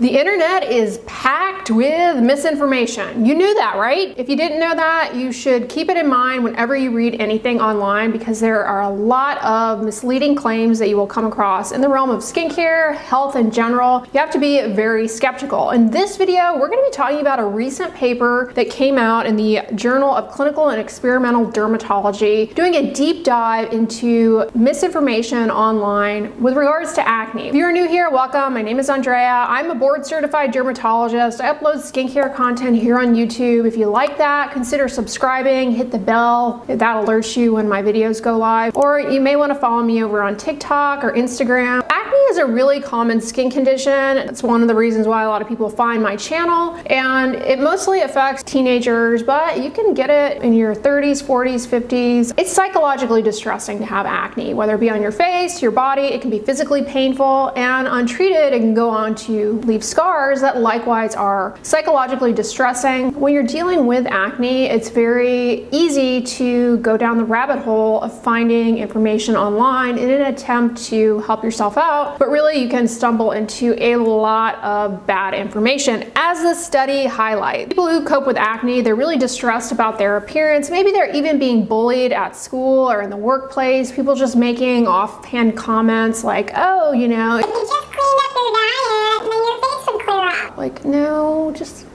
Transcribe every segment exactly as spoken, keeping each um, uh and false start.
The internet is packed with misinformation. You knew that, right? If you didn't know that, you should keep it in mind whenever you read anything online, because there are a lot of misleading claims that you will come across in the realm of skincare, health in general. You have to be very skeptical. In this video, we're going to be talking about a recent paper that came out in the Journal of Clinical and Experimental Dermatology, doing a deep dive into misinformation online with regards to acne. If you're new here, welcome. My name is Andrea. I'm a board certified dermatologist. I upload skincare content here on YouTube. If you like that, consider subscribing, hit the bell. That alerts you when my videos go live. Or you may want to follow me over on TikTok or Instagram. Acne is a really common skin condition. It's one of the reasons why a lot of people find my channel. And it mostly affects teenagers, but you can get it in your thirties, forties, fifties. It's psychologically distressing to have acne, whether it be on your face, your body. It can be physically painful, and untreated, it can go on to leave scars that likewise are psychologically distressing. When you're dealing with acne, it's very easy to go down the rabbit hole of finding information online in an attempt to help yourself out, but really you can stumble into a lot of bad information. As this study highlights, people who cope with acne, they're really distressed about their appearance. Maybe they're even being bullied at school or in the workplace, people just making offhand comments like, oh, you know, if you just clean up your diet, then your face will clear up. Like, no, just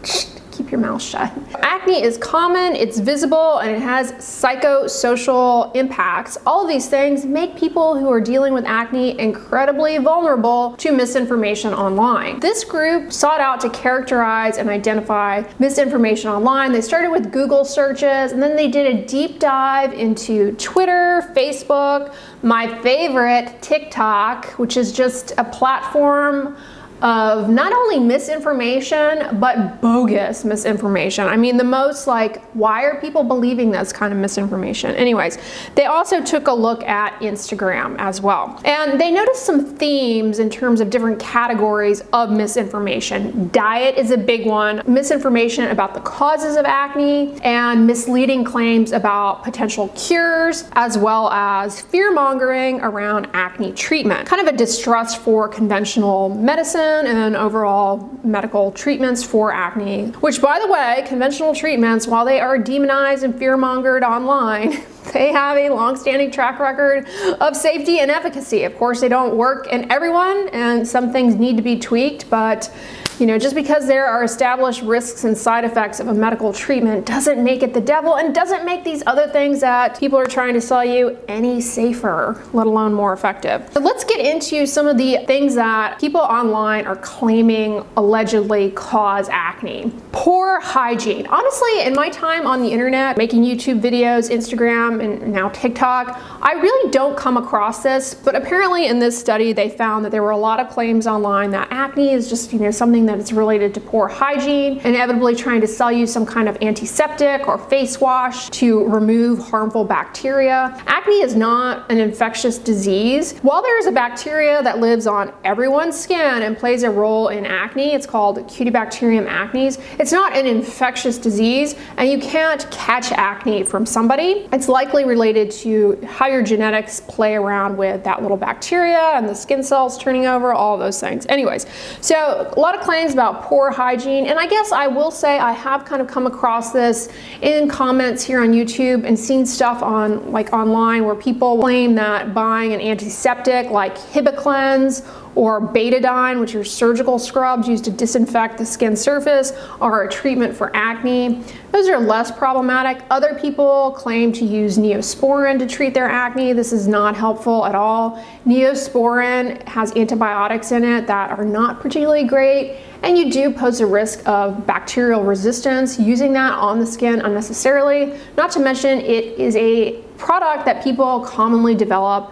keep your mouth shut. Acne is common, it's visible, and it has psychosocial impacts. All of these things make people who are dealing with acne incredibly vulnerable to misinformation online. This group sought out to characterize and identify misinformation online. They started with Google searches, and then they did a deep dive into Twitter, Facebook, my favorite, TikTok, which is just a platform of not only misinformation, but bogus misinformation. I mean, the most like, why are people believing this kind of misinformation? Anyways, they also took a look at Instagram as well. And they noticed some themes in terms of different categories of misinformation. Diet is a big one, misinformation about the causes of acne, and misleading claims about potential cures, as well as fear-mongering around acne treatment. Kind of a distrust for conventional medicine, and overall medical treatments for acne, which, by the way, conventional treatments, while they are demonized and fear-mongered online, they have a long-standing track record of safety and efficacy. Of course, they don't work in everyone, and some things need to be tweaked, but you know, just because there are established risks and side effects of a medical treatment doesn't make it the devil, and doesn't make these other things that people are trying to sell you any safer, let alone more effective. So let's get into some of the things that people online are claiming allegedly cause acne. Poor hygiene. Honestly, in my time on the internet, making YouTube videos, Instagram, and now TikTok, I really don't come across this, but apparently in this study, they found that there were a lot of claims online that acne is just, you know, something that it's related to poor hygiene, inevitably trying to sell you some kind of antiseptic or face wash to remove harmful bacteria. Acne is not an infectious disease. While there is a bacteria that lives on everyone's skin and plays a role in acne, it's called Cutibacterium acnes, it's not an infectious disease, and you can't catch acne from somebody. It's likely related to how your genetics play around with that little bacteria and the skin cells turning over, all those things. Anyways, so a lot of claims about poor hygiene, and I guess I will say I have kind of come across this in comments here on YouTube and seen stuff on like online where people claim that buying an antiseptic like Hibiclens or Betadine, which are surgical scrubs used to disinfect the skin surface, are a treatment for acne. Those are less problematic. Other people claim to use Neosporin to treat their acne. This is not helpful at all. Neosporin has antibiotics in it that are not particularly great, and you do pose a risk of bacterial resistance using that on the skin unnecessarily. Not to mention, it is a product that people commonly develop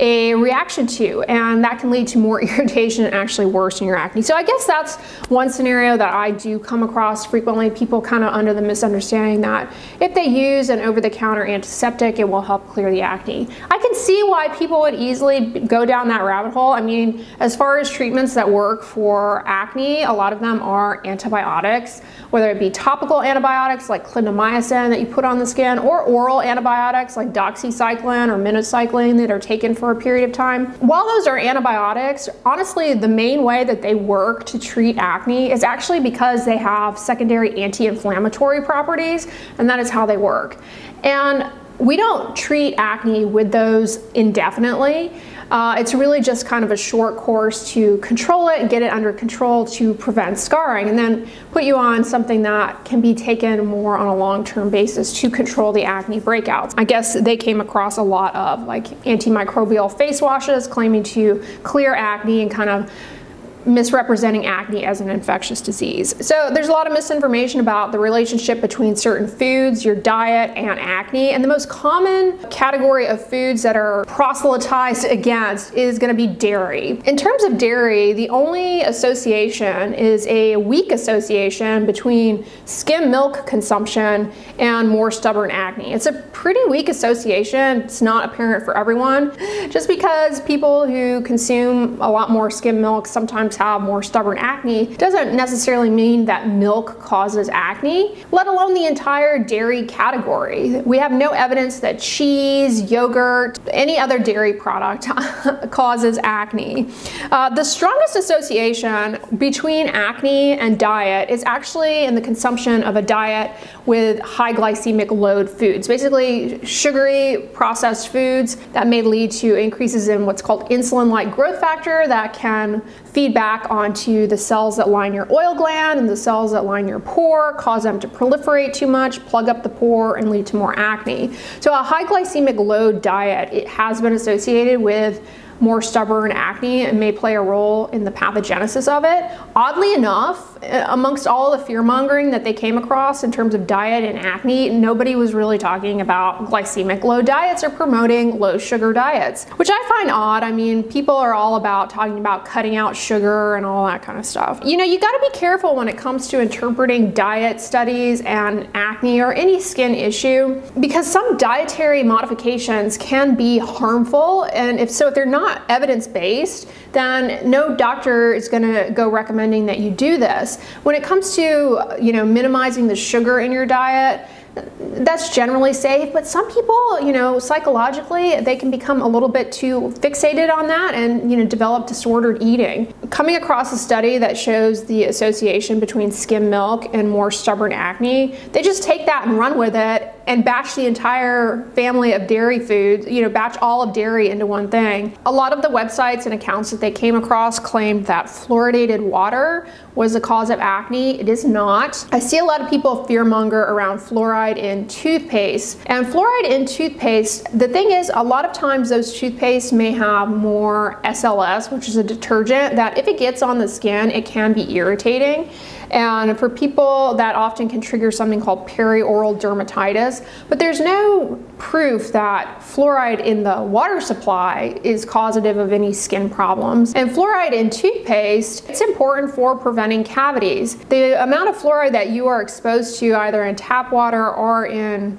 a reaction to, and that can lead to more irritation and actually worsen your acne. So I guess that's one scenario that I do come across frequently, people kind of under the misunderstanding that if they use an over-the-counter antiseptic, it will help clear the acne. I can see why people would easily go down that rabbit hole. I mean, as far as treatments that work for acne, a lot of them are antibiotics, whether it be topical antibiotics like clindamycin that you put on the skin, or oral antibiotics like doxycycline or minocycline that are taken from for a period of time. While those are antibiotics, honestly, the main way that they work to treat acne is actually because they have secondary anti-inflammatory properties, and that is how they work. And we don't treat acne with those indefinitely. Uh, it's really just kind of a short course to control it and get it under control to prevent scarring, and then put you on something that can be taken more on a long-term basis to control the acne breakouts. I guess they came across a lot of like antimicrobial face washes claiming to clear acne and kind of misrepresenting acne as an infectious disease. So there's a lot of misinformation about the relationship between certain foods, your diet, and acne. And the most common category of foods that are proselytized against is going to be dairy. In terms of dairy, the only association is a weak association between skim milk consumption and more stubborn acne. It's a pretty weak association. It's not apparent for everyone, just because people who consume a lot more skim milk sometimes have more stubborn acne doesn't necessarily mean that milk causes acne, let alone the entire dairy category. We have no evidence that cheese, yogurt, any other dairy product causes acne. Uh, the strongest association between acne and diet is actually in the consumption of a diet with high glycemic load foods, basically sugary processed foods that may lead to increases in what's called insulin-like growth factor that can feed back onto the cells that line your oil gland and the cells that line your pore, cause them to proliferate too much, plug up the pore, and lead to more acne. So a high glycemic load diet, it has been associated with more stubborn acne and may play a role in the pathogenesis of it. Oddly enough, amongst all the fear-mongering that they came across in terms of diet and acne, nobody was really talking about glycemic low diets or promoting low sugar diets, which I find odd. I mean, people are all about talking about cutting out sugar and all that kind of stuff. You know, you got to be careful when it comes to interpreting diet studies and acne or any skin issue, because some dietary modifications can be harmful, and if so, if they're not evidence-based, then no doctor is going to go recommending that you do this. When it comes to, you know, minimizing the sugar in your diet, that's generally safe, but some people, you know, psychologically, they can become a little bit too fixated on that and, you know, develop disordered eating. Coming across a study that shows the association between skim milk and more stubborn acne, they just take that and run with it and batch the entire family of dairy foods, you know, batch all of dairy into one thing. A lot of the websites and accounts that they came across claimed that fluoridated water was the cause of acne. It is not. I see a lot of people fearmonger around fluoride in toothpaste. And fluoride in toothpaste, the thing is, a lot of times those toothpastes may have more S L S, which is a detergent that if it gets on the skin, it can be irritating. And for people, that often can trigger something called perioral dermatitis, but there's no proof that fluoride in the water supply is causative of any skin problems. And fluoride in toothpaste, it's important for preventing cavities. The amount of fluoride that you are exposed to either in tap water or in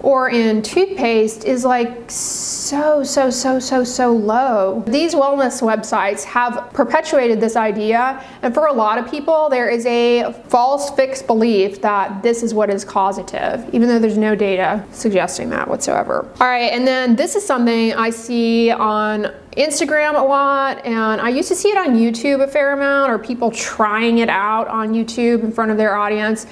or in toothpaste is like so, so, so, so, so low. These wellness websites have perpetuated this idea, and for a lot of people, there is a false fixed belief that this is what is causative, even though there's no data suggesting that whatsoever. All right, and then this is something I see on Instagram a lot, and I used to see it on YouTube a fair amount, or people trying it out on YouTube in front of their audience,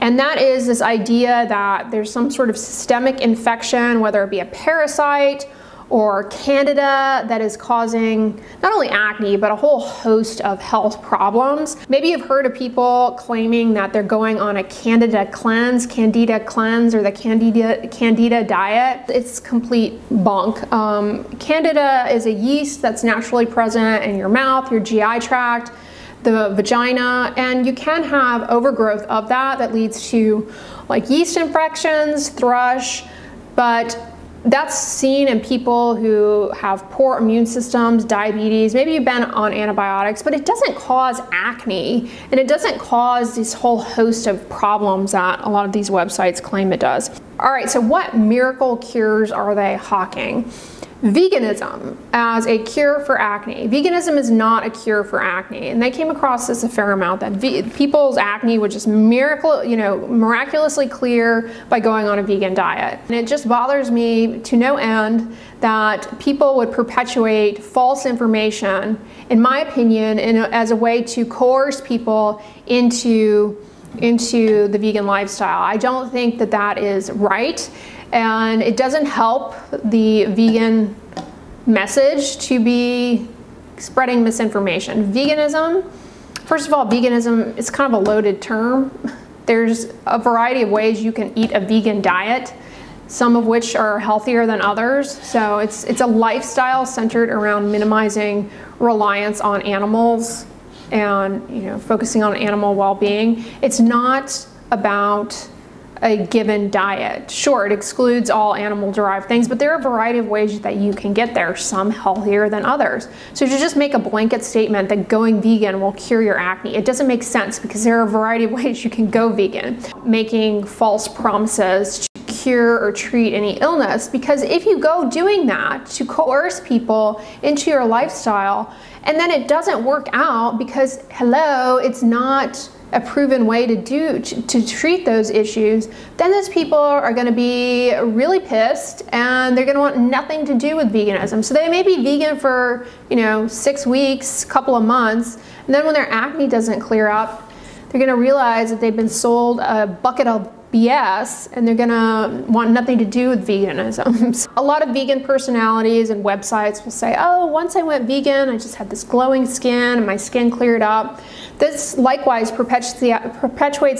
and that is this idea that there's some sort of systemic infection, whether it be a parasite or candida, that is causing not only acne but a whole host of health problems. Maybe you've heard of people claiming that they're going on a candida cleanse, candida cleanse, or the candida candida diet. It's complete bunk. Um, candida is a yeast that's naturally present in your mouth, your G I tract, the vagina, and you can have overgrowth of that that leads to like yeast infections, thrush, but that's seen in people who have poor immune systems, diabetes, maybe you've been on antibiotics, but it doesn't cause acne, and it doesn't cause this whole host of problems that a lot of these websites claim it does. All right, so what miracle cures are they hawking? Veganism as a cure for acne. Veganism is not a cure for acne, and they came across this a fair amount, that ve people's acne would just miracle, you know, miraculously clear by going on a vegan diet. And it just bothers me to no end that people would perpetuate false information, in my opinion, in a, as a way to coerce people into into the vegan lifestyle. I don't think that that is right. And it doesn't help the vegan message to be spreading misinformation. Veganism, first of all, veganism is kind of a loaded term. There's a variety of ways you can eat a vegan diet, some of which are healthier than others. So it's, it's a lifestyle centered around minimizing reliance on animals and, you know, focusing on animal well-being. It's not about a given diet. Sure, it excludes all animal-derived things, but there are a variety of ways that you can get there, some healthier than others. So to just make a blanket statement that going vegan will cure your acne, it doesn't make sense, because there are a variety of ways you can go vegan. Making false promises to cure or treat any illness, because if you go doing that to coerce people into your lifestyle, and then it doesn't work out because, hello, it's not a proven way to do to, to treat those issues, then those people are going to be really pissed, and they're going to want nothing to do with veganism. So they may be vegan for, you know, six weeks, couple of months, and then when their acne doesn't clear up, they're going to realize that they've been sold a bucket of B S, and they're going to want nothing to do with veganism. So a lot of vegan personalities and websites will say, oh, once I went vegan, I just had this glowing skin and my skin cleared up. This likewise perpetuates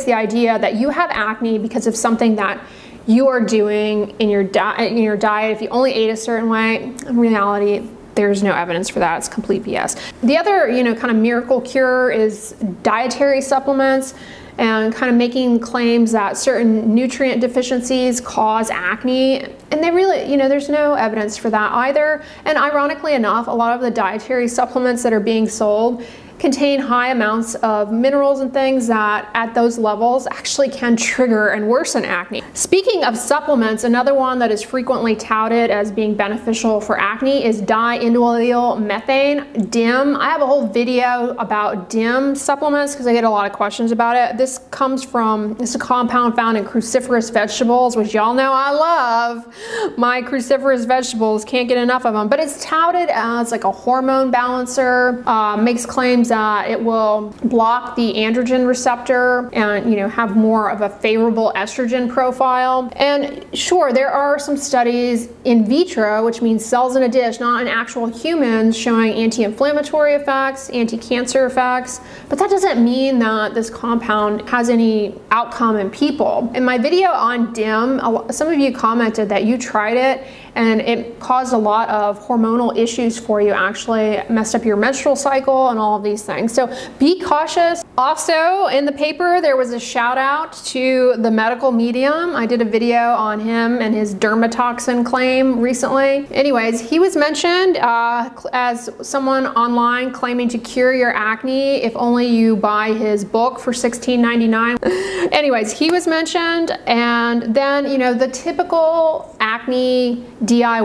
the idea that you have acne because of something that you are doing in your, di in your diet. If you only ate a certain way, in reality, there's no evidence for that. It's complete B S. The other, you know, kind of miracle cure is dietary supplements, and kind of making claims that certain nutrient deficiencies cause acne. And they really, you know, there's no evidence for that either. And ironically enough, a lot of the dietary supplements that are being sold contain high amounts of minerals and things that at those levels actually can trigger and worsen acne. Speaking of supplements, another one that is frequently touted as being beneficial for acne is diindolylmethane, D I M. I have a whole video about D I M supplements because I get a lot of questions about it. This comes from, it's a compound found in cruciferous vegetables, which y'all know I love. My cruciferous vegetables, can't get enough of them. But it's touted as like a hormone balancer, uh, makes claims that it will block the androgen receptor and, you know, have more of a favorable estrogen profile. And sure, there are some studies in vitro, which means cells in a dish, not in actual humans, showing anti-inflammatory effects, anti-cancer effects, but that doesn't mean that this compound has any outcome in people. In my video on D I M, some of you commented that you tried it and it caused a lot of hormonal issues for you, actually messed up your menstrual cycle and all of these things. So be cautious. Also in the paper, there was a shout out to the Medical Medium. I did a video on him and his dermatoxin claim recently. Anyways, he was mentioned uh, as someone online claiming to cure your acne if only you buy his book for sixteen ninety-nine. Anyways, he was mentioned, and then, you know, the typical acne D I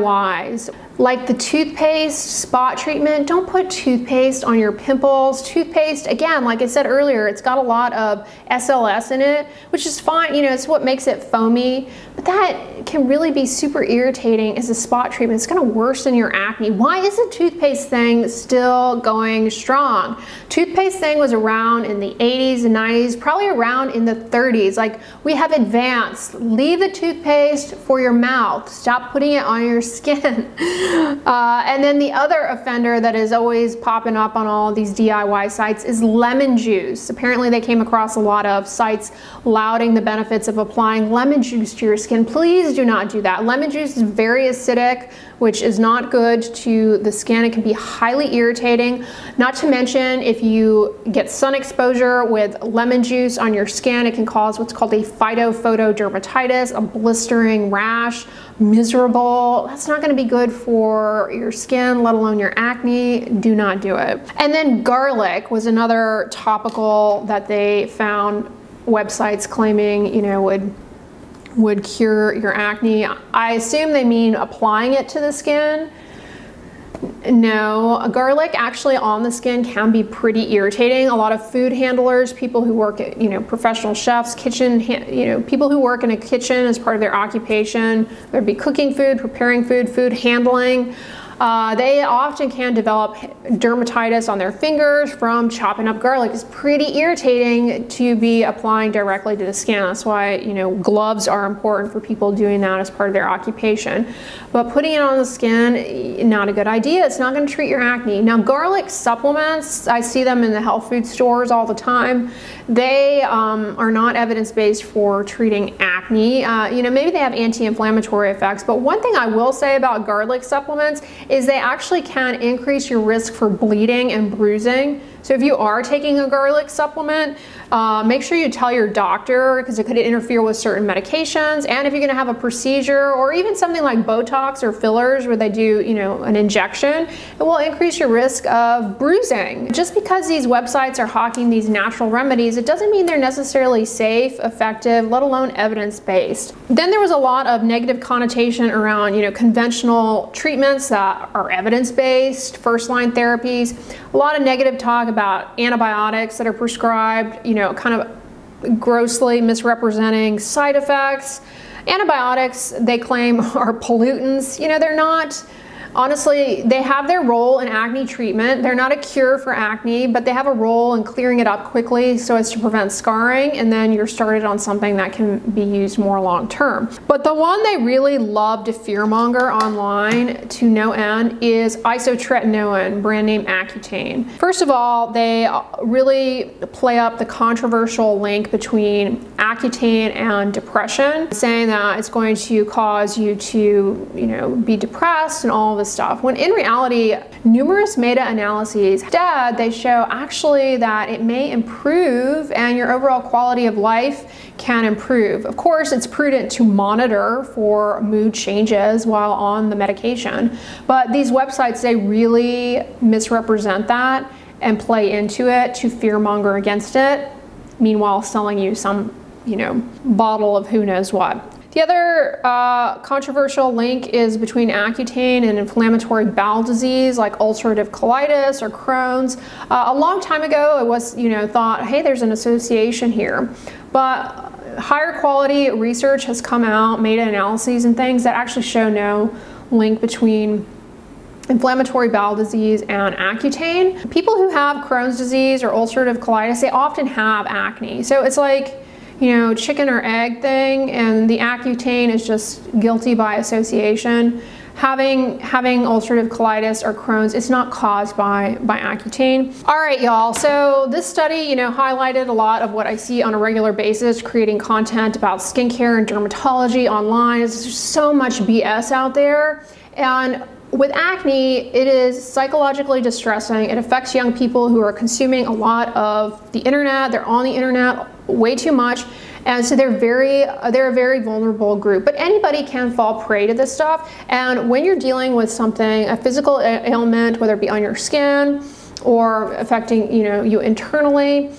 Ys. Like the toothpaste, spot treatment. Don't put toothpaste on your pimples. Toothpaste, again, like I said earlier, it's got a lot of S L S in it, which is fine, you know, it's what makes it foamy. But that can really be super irritating as a spot treatment. It's gonna worsen your acne. Why is the toothpaste thing still going strong? Toothpaste thing was around in the eighties and nineties, probably around in the thirties. Like, we have advanced. Leave the toothpaste for your mouth. Stop putting it on your skin. Uh, and then the other offender that is always popping up on all these D I Y sites is lemon juice. Apparently they came across a lot of sites lauding the benefits of applying lemon juice to your skin. Please do not do that. Lemon juice is very acidic, which is not good to the skin. It can be highly irritating. Not to mention, if you get sun exposure with lemon juice on your skin, it can cause what's called a phytophotodermatitis, a blistering rash, miserable. That's not gonna be good for your skin, let alone your acne. Do not do it. And then garlic was another topical that they found websites claiming, you know, would would cure your acne. I assume they mean applying it to the skin. No, garlic actually on the skin can be pretty irritating. A lot of food handlers, people who work at, you know, professional chefs, kitchen, you know, people who work in a kitchen as part of their occupation, whether it be cooking food, preparing food, food handling, uh, they often can develop dermatitis on their fingers from chopping up garlic. It's pretty irritating to be applying directly to the skin. That's why, you know, gloves are important for people doing that as part of their occupation. But putting it on the skin, not a good idea. It's not going to treat your acne. Now, garlic supplements, I see them in the health food stores all the time. They um, are not evidence-based for treating acne. Uh, you know, maybe they have anti-inflammatory effects, but one thing I will say about garlic supplements is they actually can increase your risk for bleeding and bruising. So if you are taking a garlic supplement, uh, make sure you tell your doctor, because it could interfere with certain medications. And if you're gonna have a procedure or even something like Botox or fillers where they do, you know, an injection, it will increase your risk of bruising. Just because these websites are hawking these natural remedies, it doesn't mean they're necessarily safe, effective, let alone evidence-based. Then there was a lot of negative connotation around, you know, conventional treatments that are evidence-based, first-line therapies, a lot of negative talk about antibiotics that are prescribed, you know, kind of grossly misrepresenting side effects. Antibiotics, they claim, are pollutants. You know, they're not. Honestly, they have their role in acne treatment. They're not a cure for acne, but they have a role in clearing it up quickly so as to prevent scarring, and then you're started on something that can be used more long term. But the one they really love to fearmonger online to no end is isotretinoin, brand name Accutane. First of all, they really play up the controversial link between Accutane and depression, saying that it's going to cause you to, you know, be depressed and all of stuff, when in reality, numerous meta-analyses did, they show actually that it may improve and your overall quality of life can improve. Of course, it's prudent to monitor for mood changes while on the medication, but these websites, they really misrepresent that and play into it to fearmonger against it, meanwhile selling you some, you know, bottle of who knows what. The other uh, controversial link is between Accutane and inflammatory bowel disease like ulcerative colitis or Crohn's. Uh, a long time ago, it was, you know, thought, hey, there's an association here. But higher quality research has come out, meta-analyses and things that actually show no link between inflammatory bowel disease and Accutane. People who have Crohn's disease or ulcerative colitis, they often have acne. So it's like, you know, chicken or egg thing, and the Accutane is just guilty by association. Having having ulcerative colitis or Crohn's, it's not caused by by Accutane. All right, y'all. So this study, you know, highlighted a lot of what I see on a regular basis, creating content about skincare and dermatology online. There's so much B S out there, and with acne, it is psychologically distressing. It affects young people who are consuming a lot of the internet. They're on the internet way too much, and so they're very they're a very vulnerable group. But anybody can fall prey to this stuff. And when you're dealing with something, a physical ailment, whether it be on your skin or affecting, you know, you internally,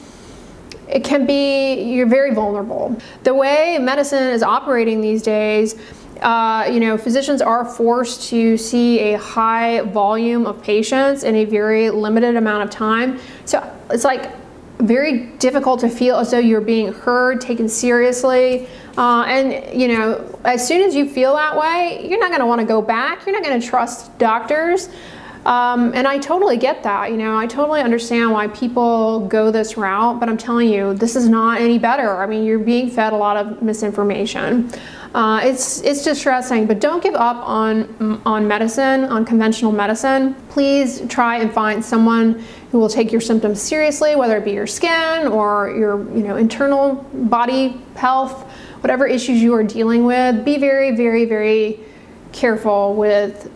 it can be, you're very vulnerable. The way medicine is operating these days, Uh, you know, physicians are forced to see a high volume of patients in a very limited amount of time. So it's like very difficult to feel as though you're being heard, taken seriously. Uh, and, you know, as soon as you feel that way, you're not going to want to go back. You're not going to trust doctors. Um, and I totally get that, you know, I totally understand why people go this route, but I'm telling you, this is not any better. I mean, you're being fed a lot of misinformation. Uh, it's, it's distressing, but don't give up on, on medicine, on conventional medicine. Please try and find someone who will take your symptoms seriously, whether it be your skin or your, you know, internal body health, whatever issues you are dealing with. Be very, very, very careful with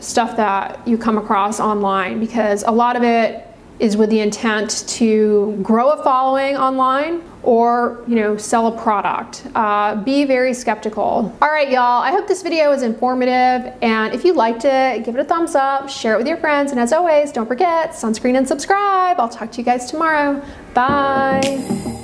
stuff that you come across online, because a lot of it is with the intent to grow a following online or, you know, sell a product. Uh, be very skeptical. All right, y'all, I hope this video was informative, and if you liked it, give it a thumbs up, share it with your friends, and as always, don't forget, sunscreen and subscribe. I'll talk to you guys tomorrow. Bye.